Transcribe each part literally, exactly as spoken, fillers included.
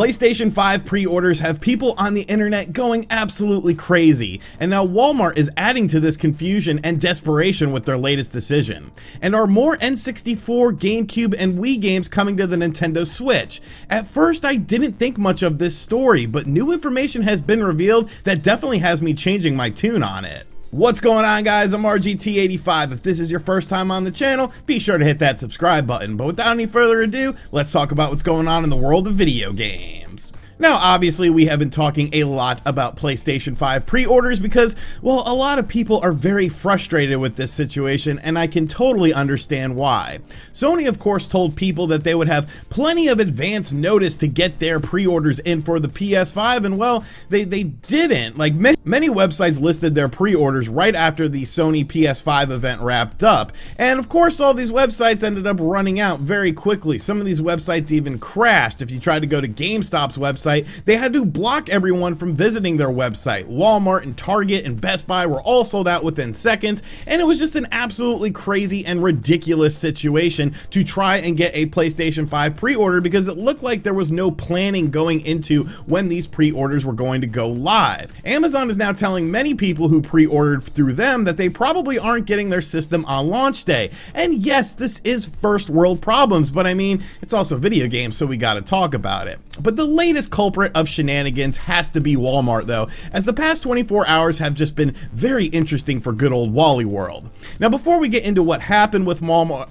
PlayStation five pre-orders have people on the internet going absolutely crazy, and now Walmart is adding to this confusion and desperation with their latest decision. And are more N sixty-four, GameCube, and Wii games coming to the Nintendo Switch? At first I didn't think much of this story, but new information has been revealed that definitely has me changing my tune on it. What's going on, guys? I'm R G T eighty-five. If this is your first time on the channel, be sure to hit that subscribe button. But without any further ado, let's talk about what's going on in the world of video games. Now, obviously, we have been talking a lot about PlayStation five pre-orders because, well, a lot of people are very frustrated with this situation, and I can totally understand why. Sony, of course, told people that they would have plenty of advance notice to get their pre-orders in for the P S five, and, well, they, they didn't. Like, many, many websites listed their pre-orders right after the Sony P S five event wrapped up, and, of course, all these websites ended up running out very quickly. Some of these websites even crashed. If you tried to go to GameStop's website, they had to block everyone from visiting their website. Walmart and Target and Best Buy were all sold out within seconds, and it was just an absolutely crazy and ridiculous situation to try and get a PlayStation five pre-order, because it looked like there was no planning going into when these pre-orders were going to go live. Amazon is now telling many people who pre-ordered through them that they probably aren't getting their system on launch day. And yes, this is first world problems, but I mean, it's also video games, so we gotta talk about it. But the latest culprit of shenanigans has to be Walmart, though, as the past twenty-four hours have just been very interesting for good old Wally World. Now, before we get into what happened with Walmart,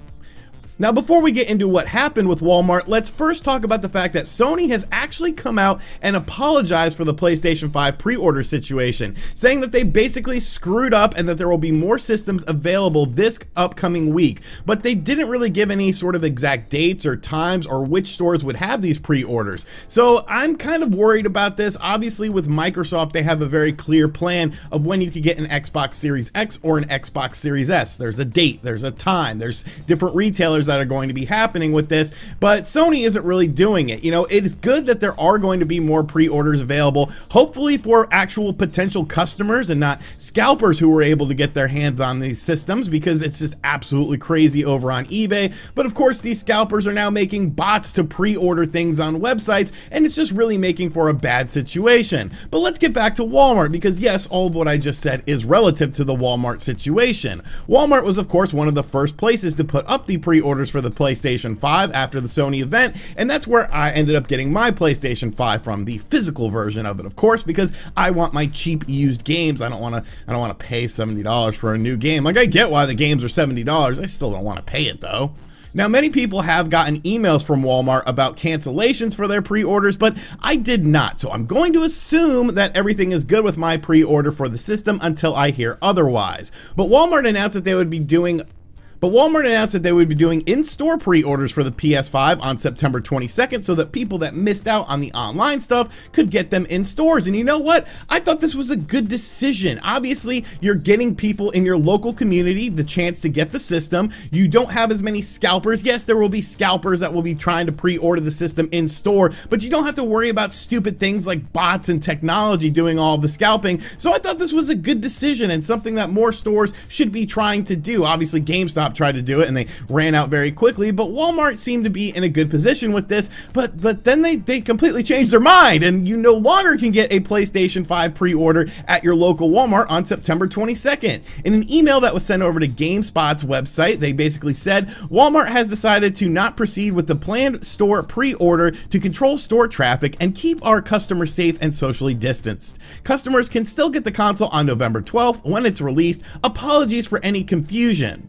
Now before we get into what happened with Walmart, let's first talk about the fact that Sony has actually come out and apologized for the PlayStation five pre-order situation, saying that they basically screwed up and that there will be more systems available this upcoming week, but they didn't really give any sort of exact dates or times or which stores would have these pre-orders. So I'm kind of worried about this. Obviously with Microsoft, they have a very clear plan of when you could get an Xbox Series X or an Xbox Series S. There's a date, there's a time, there's different retailers that are going to be happening with this, but Sony isn't really doing it. You know, it is good that there are going to be more pre-orders available, hopefully for actual potential customers and not scalpers who were able to get their hands on these systems, because it's just absolutely crazy over on eBay. But of course, these scalpers are now making bots to pre-order things on websites, and it's just really making for a bad situation. But let's get back to Walmart, because yes, all of what I just said is relative to the Walmart situation. Walmart was, of course, one of the first places to put up the pre-order for the PlayStation five after the Sony event, and that's where I ended up getting my PlayStation five from, the physical version of it, of course, because I want my cheap used games. I don't want to I don't want to pay seventy dollars for a new game. Like, I get why the games are seventy dollars. I still don't want to pay it, though. Now, many people have gotten emails from Walmart about cancellations for their pre-orders, but I did not, so I'm going to assume that everything is good with my pre-order for the system until I hear otherwise. But Walmart announced that they would be doing But Walmart announced that they would be doing in-store pre-orders for the P S five on September twenty-second, so that people that missed out on the online stuff could get them in stores. And you know what? I thought this was a good decision. Obviously, you're getting people in your local community the chance to get the system. You don't have as many scalpers. Yes, there will be scalpers that will be trying to pre-order the system in store, but you don't have to worry about stupid things like bots and technology doing all the scalping. So I thought this was a good decision and something that more stores should be trying to do. Obviously, GameStop tried to do it and they ran out very quickly, but Walmart seemed to be in a good position with this, but but then they, they completely changed their mind, and you no longer can get a PlayStation five pre-order at your local Walmart on September twenty-second. In an email that was sent over to GameSpot's website, they basically said, Walmart has decided to not proceed with the planned store pre-order to control store traffic and keep our customers safe and socially distanced. Customers can still get the console on November twelfth when it's released. Apologies for any confusion.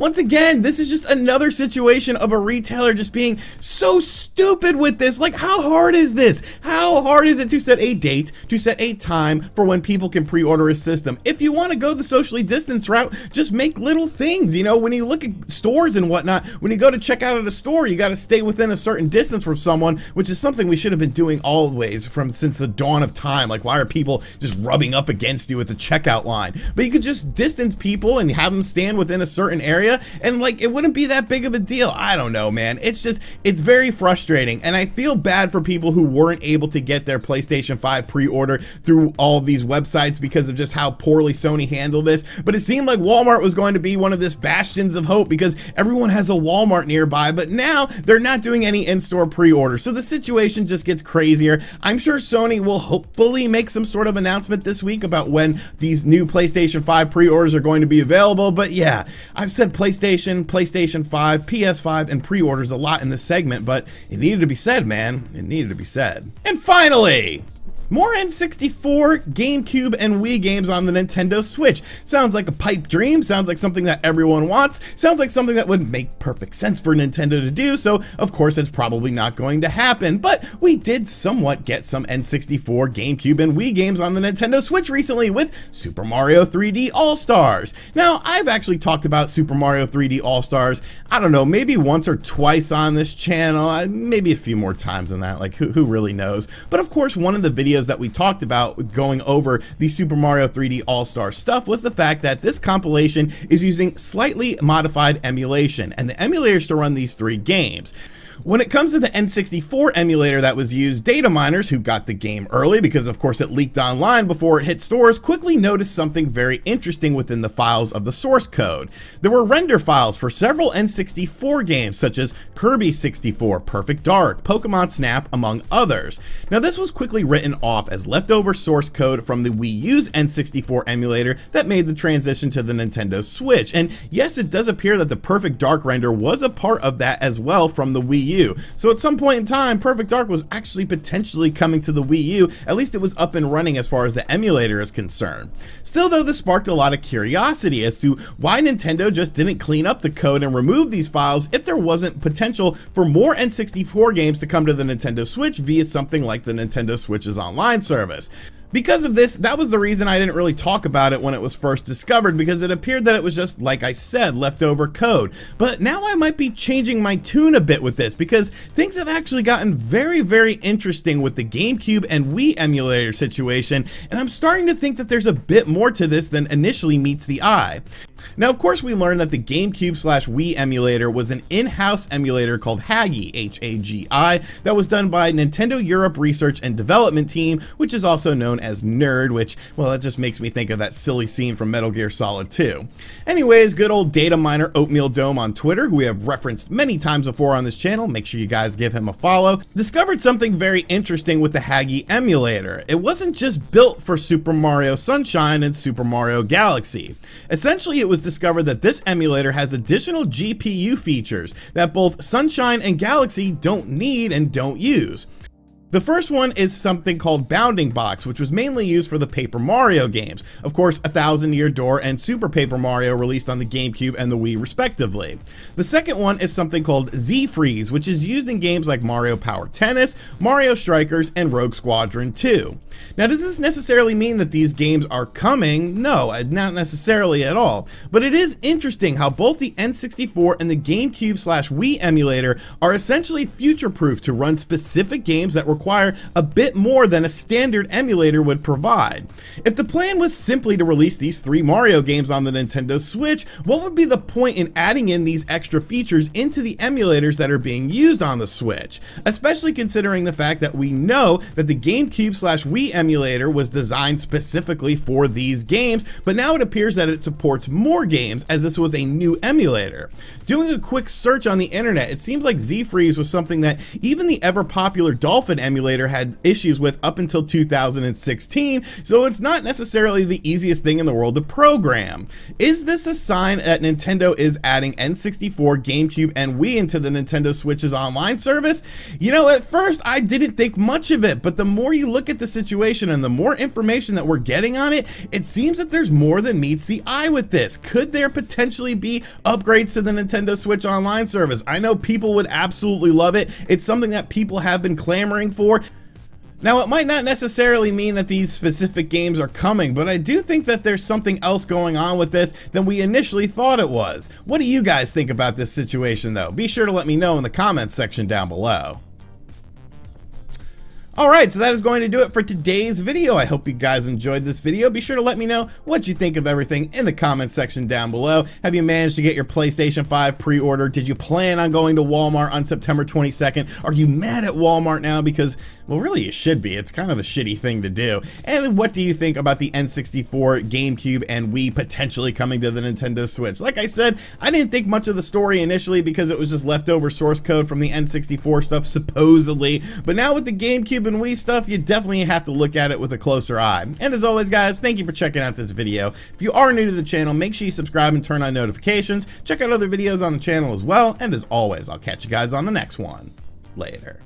Once again, this is just another situation of a retailer just being so stupid with this. Like, how hard is this? How hard is it to set a date, to set a time for when people can pre-order a system? If you want to go the socially distanced route, just make little things. You know, when you look at stores and whatnot, when you go to check out at a store, you got to stay within a certain distance from someone, which is something we should have been doing always from since the dawn of time. Like, why are people just rubbing up against you at the checkout line? But you could just distance people and have them stand within a certain area area, and like it wouldn't be that big of a deal. I don't know, man. It's just, it's very frustrating, and I feel bad for people who weren't able to get their PlayStation five pre-order through all of these websites because of just how poorly Sony handled this. But it seemed like Walmart was going to be one of this bastions of hope because everyone has a Walmart nearby, but now they're not doing any in-store pre-order, so the situation just gets crazier. I'm sure Sony will hopefully make some sort of announcement this week about when these new PlayStation five pre-orders are going to be available. But yeah, I've said PlayStation, PlayStation five, P S five, and pre-orders a lot in this segment, but it needed to be said, man. It needed to be said. And finally, more N sixty-four, GameCube, and Wii games on the Nintendo Switch. Sounds like a pipe dream, sounds like something that everyone wants, sounds like something that would make perfect sense for Nintendo to do, so of course it's probably not going to happen. But we did somewhat get some N sixty-four, GameCube, and Wii games on the Nintendo Switch recently with Super Mario three D All-Stars. Now, I've actually talked about Super Mario three D All-Stars, I don't know, maybe once or twice on this channel, maybe a few more times than that, like who, who really knows. But of course, one of the videos that we talked about going over the Super Mario three D All-Star stuff was the fact that this compilation is using slightly modified emulation and the emulators to run these three games. When it comes to the N sixty-four emulator that was used, data miners who got the game early because of course it leaked online before it hit stores quickly noticed something very interesting within the files of the source code. There were render files for several N sixty-four games such as Kirby sixty-four, Perfect Dark, Pokemon Snap, among others. Now this was quickly written off as leftover source code from the Wii U's N sixty-four emulator that made the transition to the Nintendo Switch. And yes, it does appear that the Perfect Dark render was a part of that as well from the Wii U. So at some point in time, Perfect Dark was actually potentially coming to the Wii U, at least it was up and running as far as the emulator is concerned. Still though, this sparked a lot of curiosity as to why Nintendo just didn't clean up the code and remove these files if there wasn't potential for more N sixty-four games to come to the Nintendo Switch via something like the Nintendo Switch's online service. Because of this, that was the reason I didn't really talk about it when it was first discovered, because it appeared that it was just, like I said, leftover code. But now I might be changing my tune a bit with this, because things have actually gotten very, very interesting with the GameCube and Wii emulator situation, and I'm starting to think that there's a bit more to this than initially meets the eye. Now, of course, we learned that the GameCube slash Wii emulator was an in-house emulator called HAGI, H A G I, that was done by Nintendo Europe Research and Development Team, which is also known as NERD, which, well, that just makes me think of that silly scene from Metal Gear Solid two. Anyways, good old data miner Oatmeal Dome on Twitter, who we have referenced many times before on this channel, make sure you guys give him a follow, discovered something very interesting with the HAGI emulator. It wasn't just built for Super Mario Sunshine and Super Mario Galaxy. Essentially, it was discovered that this emulator has additional G P U features that both Sunshine and Galaxy don't need and don't use. The first one is something called Bounding Box, which was mainly used for the Paper Mario games. Of course, A Thousand Year Door and Super Paper Mario released on the GameCube and the Wii respectively. The second one is something called Z Freeze, which is used in games like Mario Power Tennis, Mario Strikers, and Rogue Squadron two. Now, does this necessarily mean that these games are coming? No, not necessarily at all. But it is interesting how both the N sixty-four and the GameCube slash Wii emulator are essentially future-proof to run specific games that were require a bit more than a standard emulator would provide. If the plan was simply to release these three Mario games on the Nintendo Switch, what would be the point in adding in these extra features into the emulators that are being used on the Switch? Especially considering the fact that we know that the GameCube slash Wii emulator was designed specifically for these games, but now it appears that it supports more games as this was a new emulator. Doing a quick search on the internet, it seems like Z-Freeze was something that even the ever-popular Dolphin emulator emulator had issues with up until two thousand sixteen, so it's not necessarily the easiest thing in the world to program. Is this a sign that Nintendo is adding N sixty-four, GameCube, and Wii into the Nintendo Switch's online service? You know, at first I didn't think much of it, but the more you look at the situation and the more information that we're getting on it, it seems that there's more than meets the eye with this. Could there potentially be upgrades to the Nintendo Switch online service? I know people would absolutely love it. It's something that people have been clamoring for. For. Now, it might not necessarily mean that these specific games are coming, but I do think that there's something else going on with this than we initially thought it was. What do you guys think about this situation, though? Be sure to let me know in the comments section down below. Alright, so that is going to do it for today's video. I hope you guys enjoyed this video. Be sure to let me know what you think of everything in the comments section down below. Have you managed to get your PlayStation five pre-ordered? Did you plan on going to Walmart on September twenty-second? Are you mad at Walmart now? Because, well, really you should be. It's kind of a shitty thing to do. And what do you think about the N sixty-four, GameCube, and Wii potentially coming to the Nintendo Switch? Like I said, I didn't think much of the story initially because it was just leftover source code from the N sixty-four stuff, supposedly. But now with the GameCube and Wii stuff, you definitely have to look at it with a closer eye. And as always, guys, thank you for checking out this video. If you are new to the channel, make sure you subscribe and turn on notifications. Check out other videos on the channel as well. And as always, I'll catch you guys on the next one. Later.